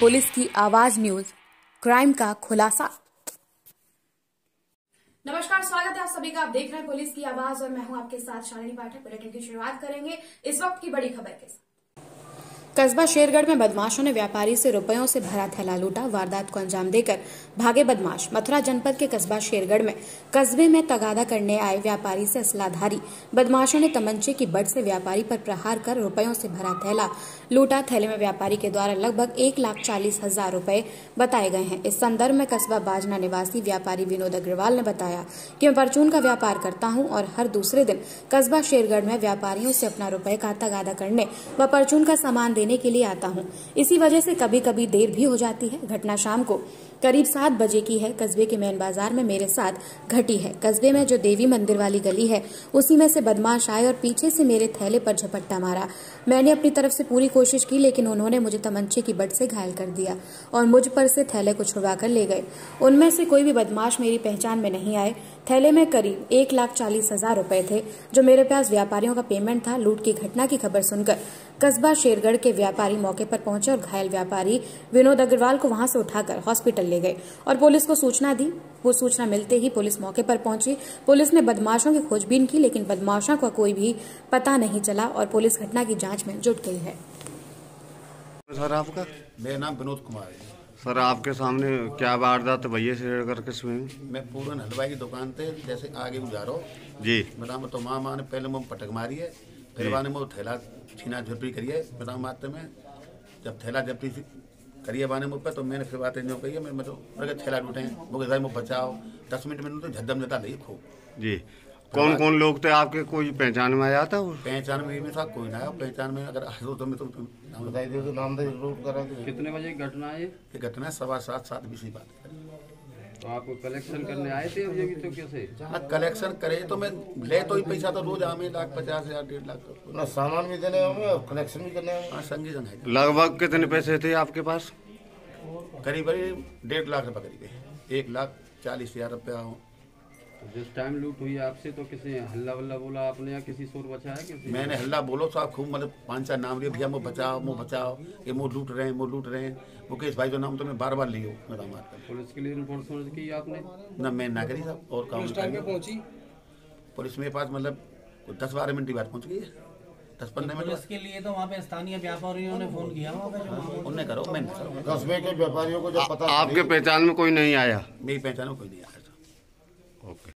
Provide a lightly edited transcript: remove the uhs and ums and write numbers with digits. Police की आवाज news, crime का खुलासा। नमस्कार, स्वागत है आप सभी का। आप देख रहे हैं पुलिस की आवाज और मैं हूं आपके साथ शालिनी पाठक। बुलेटिन की शुरुआत करेंगे इस वक्त की बड़ी खबर के साथ। कस्बा शेरगढ़ में बदमाशों ने व्यापारी से रुपयों से भरा थैला लूटा। वारदात को अंजाम देकर भागे बदमाश। मथुरा जनपद के कस्बा शेरगढ़ में कस्बे में तगादा करने आए व्यापारी से असलाधारी बदमाशों ने तमंचे की बट से व्यापारी पर प्रहार कर रुपयों से भरा थैला लूटा। थैले में व्यापारी के द्वारा लगभग 1,40,000 रुपए बताए गए हैं। इस संदर्भ में कस्बा बाजना निवासी व्यापारी विनोद अग्रवाल ने बताया कि मैं परचून का व्यापार करता हूँ और हर दूसरे दिन कस्बा शेरगढ़ में व्यापारियों से अपना रुपये का तगादा करने व परचून का सामान देने के लिए आता हूं। इसी वजह से कभी कभी देर भी हो जाती है। घटना शाम को करीब 7 बजे की है। कस्बे के मेन बाजार में मेरे साथ घटी है। कस्बे में जो देवी मंदिर वाली गली है उसी में से बदमाश आए और पीछे से मेरे थैले पर झपट्टा मारा। मैंने अपनी तरफ से पूरी कोशिश की लेकिन उन्होंने मुझे तमंचे की बट से घायल कर दिया और मुझ पर से थैले को छुड़वा कर ले गए। उनमें से कोई भी बदमाश मेरी पहचान में नहीं आए। थैले में करीब 1,40,000 रुपए थे जो मेरे पास व्यापारियों का पेमेंट था। लूट की घटना की खबर सुनकर कस्बा शेरगढ़ के व्यापारी मौके पर पहुंचे और घायल व्यापारी विनोद अग्रवाल को वहां से उठाकर हॉस्पिटल ले गए और पुलिस को सूचना दी। वो सूचना मिलते ही पुलिस मौके पर पहुंची। पुलिस ने बदमाशों की खोजबीन की लेकिन बदमाशों का कोई भी पता नहीं चला और पुलिस घटना की जांच में जुट गई है। सर आपका? मेरा नाम विनोद कुमार है। सर आपके सामने क्या वारदात भैया शेरगढ़ कस्बे में? मैं पूरन हलवाई की दुकान थे, जैसे आगे गुजार रहा जी, मेरा तो माँ ने पहले मुझे पटक मारी है, फिर माँ ने मुझे थैला छीना झपटी करी है। मेरा मात्र में जब थैला झपटी करिए बाने मुझ पर तो मैंने फिर बातें जो कही है, मैं तो थैला लूटे हैं। वो कहता मुझे बचाओ, 10 मिनट में तो झदम जता नहीं खो जी। कौन कौन लोग थे आपके? कोई पहचान में आया था? पहचान में था, कोई ना आया पहचान में। अगर हो तो मैं तो नाम बताई दे, तो नाम दे जरूर करा। कितने बजे घटना है ये? घटना 7:15 की बात है। तो आप कलेक्शन करने आए थे? तो कैसे कलेक्शन करे? तो मैं ले तो ही पैसा तो रोज आमे 1,50,000-1,50,000 तो ना, सामान भी देने होंगे और कलेक्शन भी करने होंगे। संगी जन है। लगभग कितने पैसे थे आपके पास? करीब 1,50,000 रुपये, करीब 1,40,000 रुपया। जिस टाइम लूट हुई आपसे तो किसी हल्ला वल्ला बोला आपने या किसी शोर बचाया? किसी मैंने हल्ला बोलो साहब खूब, मतलब 5-4 नाम लिए, भैया मुझे बचाओ मुझे बचाओ, ये मुझे लूट रहे हैं मुझे लूट रहे हैं। मुकेश भाई जो नाम तो मैं बार लियो। मेरा मार पुलिस के लिए रिपोर्ट की आपने? ना मैं ना करी साहब। और काम पहुंची पुलिस मेरे पास, मतलब 10-12 मिनट की बात पहुँच गई है। 10-15 मिनट इसके लिए तो वहाँ पे स्थानीय व्यापारियों ने फोन किया उन्हें करो। मैं कस्बे के व्यापारियों को जो पता। आपके पहचान में कोई नहीं आया? मेरी पहचान में कोई नहीं आया। ओके।